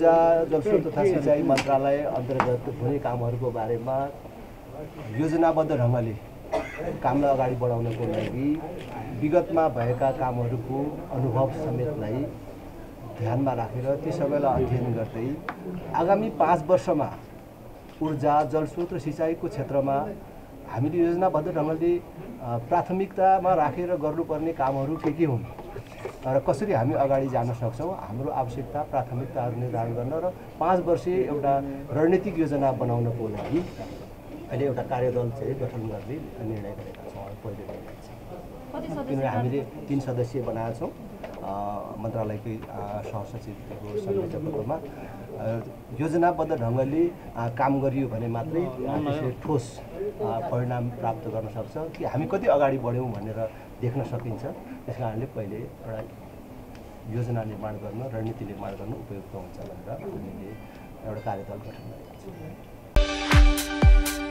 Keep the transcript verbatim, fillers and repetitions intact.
ऊर्जा जलस्रोत तथा सिंचाई मन्त्रालय अन्तर्गत हुने कामहरुको बारेमा योजनाबद्ध ढंगले कामलाई अगाडि बढाउनको लागि विगतमा भएका कामहरुको अनुभव समेतलाई ध्यानमा राखेर ती सबैलाई अध्ययन गर्दै आगामी पाँच वर्षमा ऊर्जा जलस्रोत र सिंचाईको क्षेत्रमा हामीले योजनाबद्ध ढंगले प्राथमिकतामा राखेर गर्नुपर्ने कामहरु के के हुन् र कसरी हामी अगाडि जान सक्छौं हाम्रो आवश्यकता प्राथमिकताहरु निर्धारण गर्न र पाँच वर्षे एउटा रणनीतिक योजना बनाउनको लागि अहिले एउटा कार्यदल चाहिँ गठन गर्ने निर्णय गरेका छौं। पहिले कति सदस्य हामीले तीन सदस्यीय बनाएका छौं मन्त्रालयकै सहसचिवको संयोजकत्वमा योजनाबद्ध ढंगले काम गरियो भने मात्रै यसले ठोस परिणाम प्राप्त गर्न सक्छ कि हामी कति अगाडि बढ्यौं भनेर देख्न सकिन्छ। त्यसकारणले पहिले एउटा योजना निर्माण गर्न रणनीति निर्माण गर्न उपयुक्त हुन्छ भनेर हामीले एउटा कार्यदल गठन गरेका छौं।